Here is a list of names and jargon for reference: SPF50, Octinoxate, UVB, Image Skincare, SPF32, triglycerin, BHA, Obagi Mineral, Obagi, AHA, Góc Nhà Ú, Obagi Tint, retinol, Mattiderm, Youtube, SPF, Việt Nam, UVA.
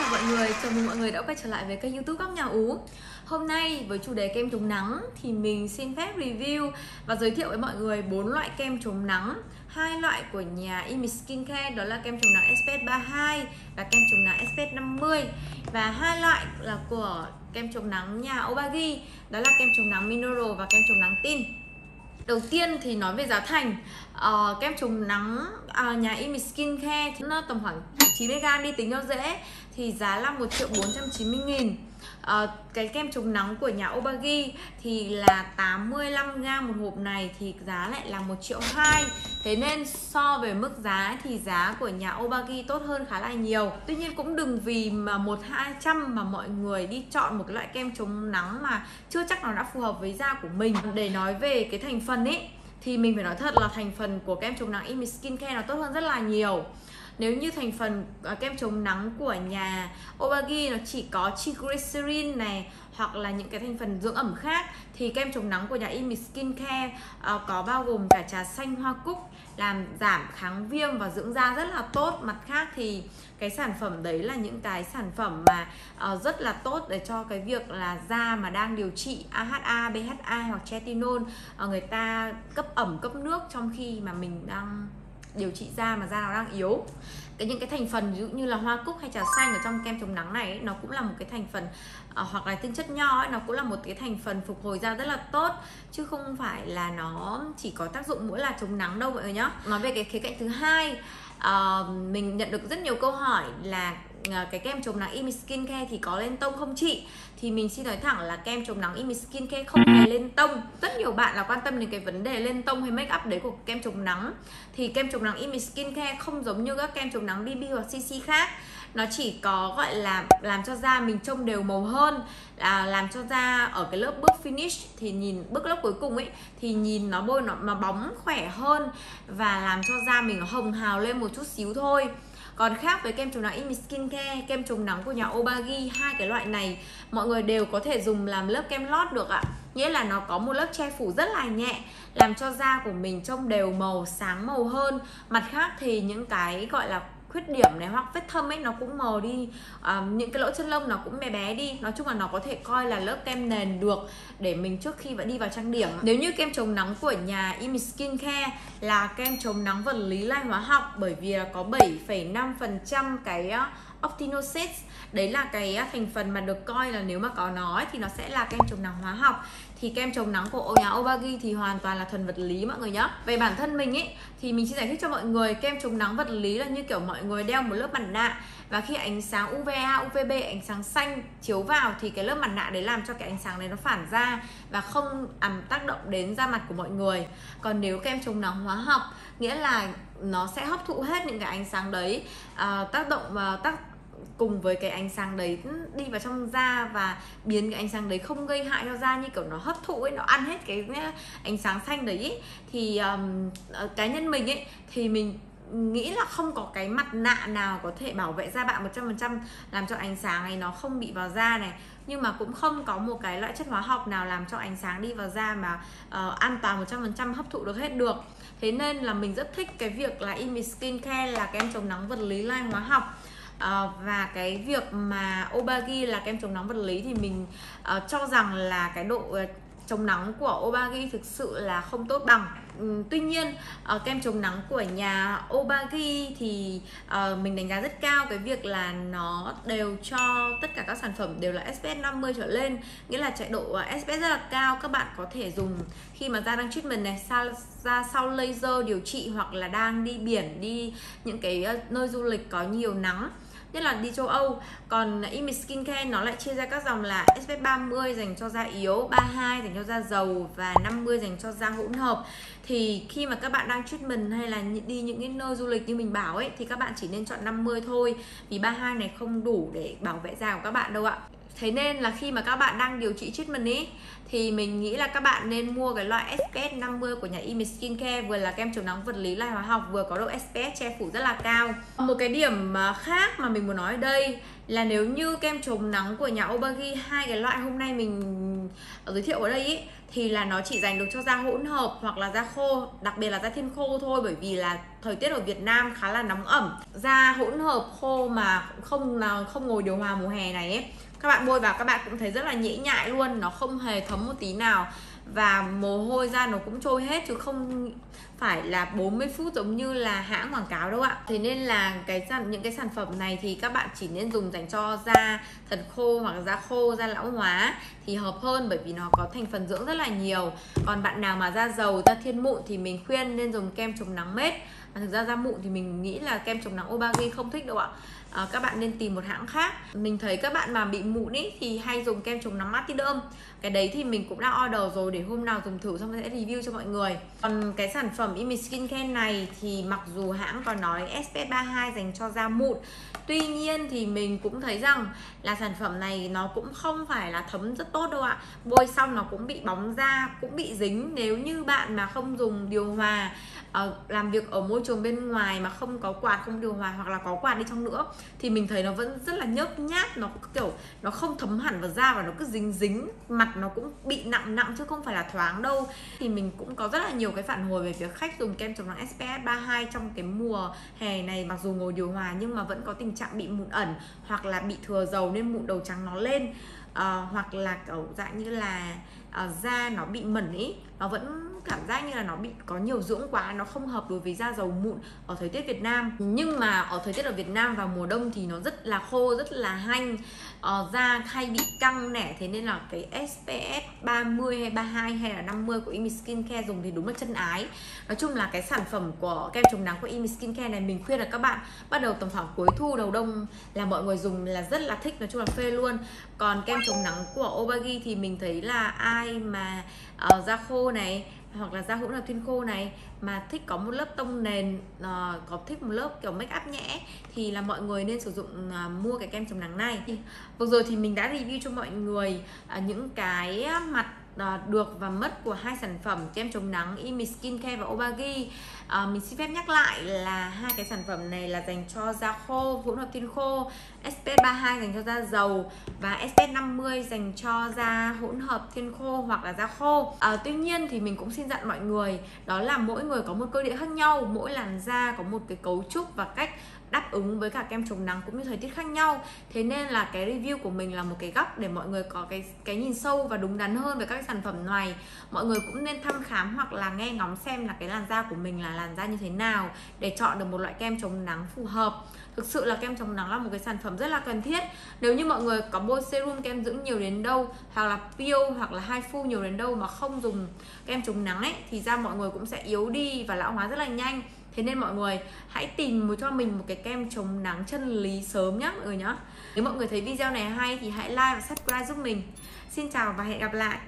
chào mọi người, chào mừng mọi người đã quay trở lại với kênh YouTube Góc Nhà Ú. Hôm nay với chủ đề kem chống nắng thì mình xin phép review và giới thiệu với mọi người 4 loại kem chống nắng, 2 loại của nhà Image Skincare, đó là kem chống nắng SPF32 và kem chống nắng SPF50, và 2 loại là của kem chống nắng nhà Obagi, đó là kem chống nắng Mineral và kem chống nắng Tint. Đầu tiên thì nói về giá thành, kem chống nắng nhà Image Skincare nó tầm khoảng 90g đi tính cho dễ thì giá là 1.490.000. Cái kem chống nắng của nhà Obagi thì là 85g một hộp này thì giá lại là 1.200.000. Thế nên so với mức giá thì giá của nhà Obagi tốt hơn khá là nhiều. Tuy nhiên cũng đừng vì mà 1-200 mà mọi người đi chọn một loại kem chống nắng mà chưa chắc nó đã phù hợp với da của mình. Để nói về cái thành phần ấy thì mình phải nói thật là thành phần của kem chống nắng Image Skincare nó tốt hơn rất là nhiều. Nếu như thành phần kem chống nắng của nhà Obagi nó chỉ có triglycerin này hoặc là những cái thành phần dưỡng ẩm khác, thì kem chống nắng của nhà Image Skincare có bao gồm cả trà xanh hoa cúc làm giảm kháng viêm và dưỡng da rất là tốt. Mặt khác thì cái sản phẩm đấy là những cái sản phẩm mà rất là tốt để cho cái việc là da mà đang điều trị AHA, BHA hoặc retinol, người ta cấp ẩm cấp nước trong khi mà mình đang điều trị da mà da nó đang yếu. Những cái thành phần ví dụ như là hoa cúc hay trà xanh ở trong kem chống nắng này ấy, nó cũng là một cái thành phần, hoặc là tinh chất nho ấy, nó cũng là một cái thành phần phục hồi da rất là tốt, chứ không phải là nó chỉ có tác dụng mỗi là chống nắng đâu mọi người nhá. Nói về cái khía cạnh thứ hai, mình nhận được rất nhiều câu hỏi là cái kem chống nắng Image Skincare thì có lên tông không chị? Thì mình xin nói thẳng là kem chống nắng Image Skincare không hề lên tông. Rất nhiều bạn là quan tâm đến cái vấn đề lên tông hay make up đấy của kem chống nắng. Thì kem chống nắng Image Skincare không giống như các kem chống nắng BB hoặc CC khác. Nó chỉ có gọi là làm cho da mình trông đều màu hơn, làm cho da ở cái lớp bước finish thì nhìn bước lớp cuối cùng ấy thì nhìn nó bôi nó bóng khỏe hơn và làm cho da mình nó hồng hào lên một chút xíu thôi. Còn khác với kem chống nắng Image Skincare, kem chống nắng của nhà Obagi, hai cái loại này mọi người đều có thể dùng làm lớp kem lót được ạ. Nghĩa là nó có một lớp che phủ rất là nhẹ, làm cho da của mình trông đều màu, sáng màu hơn. Mặt khác thì những cái gọi là khuyết điểm này hoặc vết thâm ấy nó cũng mờ đi, những cái lỗ chân lông nó cũng bé bé đi. Nói chung là nó có thể coi là lớp kem nền được để mình trước khi đi vào trang điểm. Nếu như kem chống nắng của nhà Image Skincare là kem chống nắng vật lý lai hóa học, bởi vì là có 7,5% cái Octinoxate, đấy là cái thành phần mà được coi là nếu mà có nó ấy, thì nó sẽ là kem chống nắng hóa học. Thì kem chống nắng của nhà Obagi thì hoàn toàn là thuần vật lý mọi người nhé. Về bản thân mình ấy thì mình sẽ giải thích cho mọi người, kem chống nắng vật lý là như kiểu mọi người đeo một lớp mặt nạ, và khi ánh sáng UVA, UVB, ánh sáng xanh chiếu vào thì cái lớp mặt nạ đấy làm cho cái ánh sáng đấy nó phản ra và không tác động đến da mặt của mọi người. Còn nếu kem chống nắng hóa học nghĩa là nó sẽ hấp thụ hết những cái ánh sáng đấy, tác động và cùng với cái ánh sáng đấy đi vào trong da và biến cái ánh sáng đấy không gây hại cho da, như kiểu nó hấp thụ ấy, nó ăn hết cái ánh sáng xanh đấy ấy. Thì cá nhân mình ấy thì mình nghĩ là không có cái mặt nạ nào có thể bảo vệ da bạn 100% làm cho ánh sáng này nó không bị vào da này, nhưng mà cũng không có một cái loại chất hóa học nào làm cho ánh sáng đi vào da mà an toàn 100% hấp thụ được hết được. Thế nên là mình rất thích cái việc là Image Skincare là kem chống nắng vật lý lai hóa học, và cái việc mà Obagi là kem chống nắng vật lý thì mình cho rằng là cái độ chống nắng của Obagi thực sự là không tốt bằng. Tuy nhiên kem chống nắng của nhà Obagi thì mình đánh giá rất cao cái việc là nó đều cho tất cả các sản phẩm đều là SPF 50 trở lên, nghĩa là chạy độ SPF rất là cao. Các bạn có thể dùng khi mà da đang treatment này, da sau laser điều trị, hoặc là đang đi biển, đi những cái nơi du lịch có nhiều nắng, nhất là đi châu Âu. Còn Image Skincare nó lại chia ra các dòng là SPF 30 dành cho da yếu, 32 dành cho da dầu và 50 dành cho da hỗn hợp. Thì khi mà các bạn đang treatment hay là đi những cái nơi du lịch như mình bảo ấy thì các bạn chỉ nên chọn 50 thôi, vì 32 này không đủ để bảo vệ da của các bạn đâu ạ. Thế nên là khi mà các bạn đang điều trị treatment ý thì mình nghĩ là các bạn nên mua cái loại SPF 50 của nhà Image Skincare, vừa là kem chống nắng vật lý lai hóa học, vừa có độ SPF che phủ rất là cao. Một cái điểm khác mà mình muốn nói ở đây là nếu như kem chống nắng của nhà Obagi, hai cái loại hôm nay mình giới thiệu ở đây ý, thì là nó chỉ dành được cho da hỗn hợp hoặc là da khô, đặc biệt là da thiên khô thôi, bởi vì là thời tiết ở Việt Nam khá là nóng ẩm. Da hỗn hợp khô mà không ngồi điều hòa mùa hè này ấy, các bạn bôi vào các bạn cũng thấy rất là nhễ nhại luôn, nó không hề thấm một tí nào và mồ hôi ra nó cũng trôi hết chứ không phải là 40 phút giống như là hãng quảng cáo đâu ạ. Thế nên là những cái sản phẩm này thì các bạn chỉ nên dùng dành cho da thật khô hoặc là da khô, da lão hóa thì hợp hơn, bởi vì nó có thành phần dưỡng rất là nhiều. Còn bạn nào mà da dầu, da thiên mụn thì mình khuyên nên dùng kem chống nắng mết. Mà thực ra da mụn thì mình nghĩ là kem chống nắng Obagi không thích đâu ạ. Các bạn nên tìm một hãng khác. Mình thấy các bạn mà bị mụn ý thì hay dùng kem chống nắng Mattiderm. Cái đấy thì mình cũng đã order rồi, để hôm nào dùng thử xong sẽ review cho mọi người. Còn cái sản phẩm Image Skincare này thì mặc dù hãng còn nói SPF32 dành cho da mụn, tuy nhiên thì mình cũng thấy rằng là sản phẩm này nó cũng không phải là thấm rất tốt đâu ạ. Bôi xong nó cũng bị bóng da, cũng bị dính nếu như bạn mà không dùng điều hòa, làm việc ở môi trường bên ngoài mà không có quạt, không điều hòa, hoặc là có quạt đi chăng nữa thì mình thấy nó vẫn rất là nhớp nháp, nó kiểu nó không thấm hẳn vào da và nó cứ dính, mặt nó cũng bị nặng chứ không phải là thoáng đâu. Thì mình cũng có rất là nhiều cái phản hồi về việc khách dùng kem chống nắng SPF32 trong cái mùa hè này, mặc dù ngồi điều hòa nhưng mà vẫn có tình trạng bị mụn ẩn hoặc là bị thừa dầu nên mụn đầu trắng nó lên, hoặc là kiểu dạng như là da nó bị mẩn ý, nó vẫn cảm giác như là nó bị có nhiều dưỡng quá, nó không hợp đối với da dầu mụn ở thời tiết Việt Nam. Nhưng mà ở thời tiết ở Việt Nam vào mùa đông thì nó rất là khô, rất là hanh, da hay bị căng nẻ, thế nên là cái SPF 30 hay 32 hay là 50 của Image Skincare dùng thì đúng là chân ái. Nói chung là cái sản phẩm của kem chống nắng của Image Skincare này mình khuyên là các bạn bắt đầu tầm khoảng cuối thu đầu đông là mọi người dùng là rất là thích, nói chung là phê luôn. Còn kem chống nắng của Obagi thì mình thấy là ai mà da khô này hoặc là da hỗn hợp thiên khô này mà thích có một lớp tông nền, có thích một lớp kiểu make up nhẹ thì là mọi người nên sử dụng, mua cái kem chống nắng này. Vừa rồi thì mình đã review cho mọi người những cái mặt được và mất của hai sản phẩm kem chống nắng Image Skincare và Obagi. Mình xin phép nhắc lại là hai cái sản phẩm này là dành cho da khô, hỗn hợp thiên khô, SPF32 dành cho da dầu và SPF50 dành cho da hỗn hợp thiên khô hoặc là da khô. Tuy nhiên thì mình cũng xin dặn mọi người đó là mỗi người có một cơ địa khác nhau, mỗi làn da có một cái cấu trúc và cách đáp ứng với cả kem chống nắng cũng như thời tiết khác nhau. Thế nên là cái review của mình là một cái góc để mọi người có cái nhìn sâu và đúng đắn hơn về các sản phẩm này. Mọi người cũng nên thăm khám hoặc là nghe ngóng xem là cái làn da của mình là làn da như thế nào để chọn được một loại kem chống nắng phù hợp. Thực sự là kem chống nắng là một cái sản phẩm rất là cần thiết. Nếu như mọi người có bôi serum kem dưỡng nhiều đến đâu, hoặc là peel hoặc là haifu nhiều đến đâu mà không dùng kem chống nắng ấy, thì da mọi người cũng sẽ yếu đi và lão hóa rất là nhanh. Thế nên mọi người hãy tìm cho mình một cái kem chống nắng chân lý sớm nhé mọi người nhé. Nếu mọi người thấy video này hay thì hãy like và subscribe giúp mình. Xin chào và hẹn gặp lại.